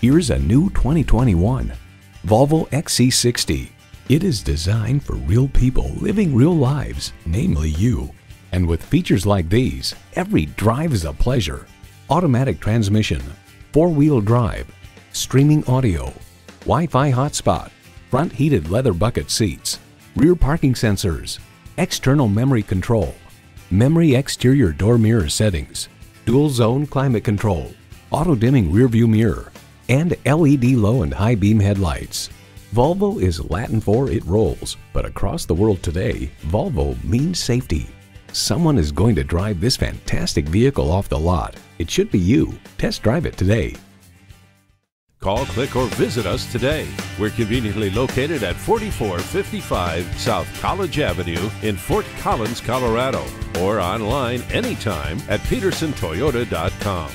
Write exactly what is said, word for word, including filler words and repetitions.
Here's a new twenty twenty-one Volvo X C sixty. It is designed for real people living real lives, namely you. And with features like these, every drive is a pleasure. Automatic transmission, four-wheel drive, streaming audio, Wi-Fi hotspot, front heated leather bucket seats, rear parking sensors, external memory control, memory exterior door mirror settings, dual zone climate control, auto dimming rear view mirror, and L E D low and high beam headlights. Volvo is Latin for it rolls, but across the world today, Volvo means safety. Someone is going to drive this fantastic vehicle off the lot. It should be you. Test drive it today. Call, click, or visit us today. We're conveniently located at forty-four fifty-five South College Avenue in Fort Collins, Colorado, or online anytime at Pedersen Toyota dot com.